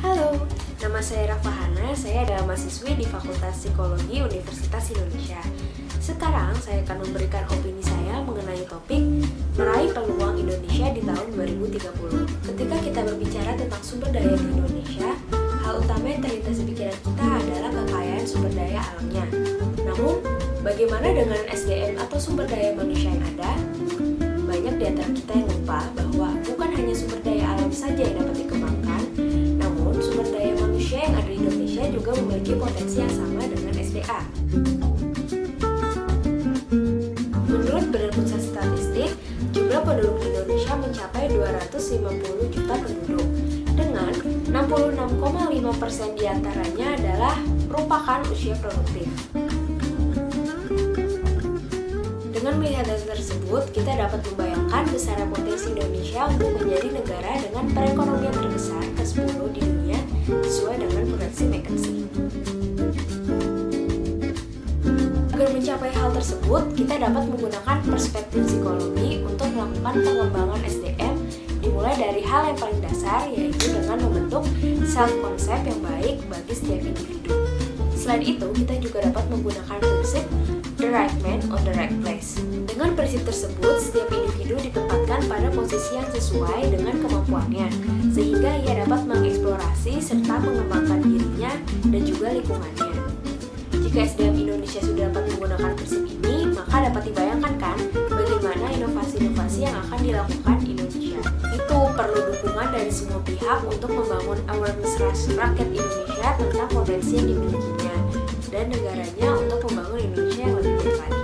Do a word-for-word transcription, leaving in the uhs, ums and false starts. Halo, nama saya Rafahana, saya adalah mahasiswi di Fakultas Psikologi Universitas Indonesia. Sekarang saya akan memberikan opini saya mengenai topik meraih peluang Indonesia di tahun dua ribu tiga puluh. Ketika kita berbicara tentang sumber daya di Indonesia, hal utama yang terlintas di pikiran kita adalah kekayaan sumber daya alamnya. Namun, bagaimana dengan S D M atau sumber daya manusia yang ada? Banyak di antara kita yang lupa bahwa bukan hanya sumber daya alam saja yang dapat dikembangkan, namun sumber daya manusia yang ada di Indonesia juga memiliki potensi yang sama dengan S D A. Menurut Badan Pusat Statistik, jumlah penduduk Indonesia mencapai dua ratus lima puluh juta penduduk, dengan enam puluh enam koma lima persen diantaranya adalah merupakan usia produktif. Dengan melihat hal tersebut, kita dapat membayangkan besar potensi Indonesia untuk menjadi negara dengan perekonomian terbesar ke sepuluh di dunia sesuai dengan potensi McKinsey. Agar mencapai hal tersebut, kita dapat menggunakan perspektif psikologi untuk melakukan pengembangan S D M dimulai dari hal yang paling dasar, yaitu dengan membentuk self-konsep yang baik bagi setiap individu. Selain itu, kita juga dapat menggunakan prinsip The Right Man or The Right Place. Dengan prinsip tersebut, setiap individu ditempatkan pada posisi yang sesuai dengan kemampuannya, sehingga ia dapat mengeksplorasi serta mengembangkan dirinya dan juga lingkungannya. Jika S D M Indonesia sudah dapat menggunakan prinsip ini, maka dapat dibayangkan kan bagaimana inovasi-inovasi yang akan dilakukan Indonesia. Itu perlu dukungan dari semua pihak untuk membangun awareness rakyat Indonesia tentang potensi yang dimilikinya dan negaranya untuk membangun Indonesia yang lebih baik lagi.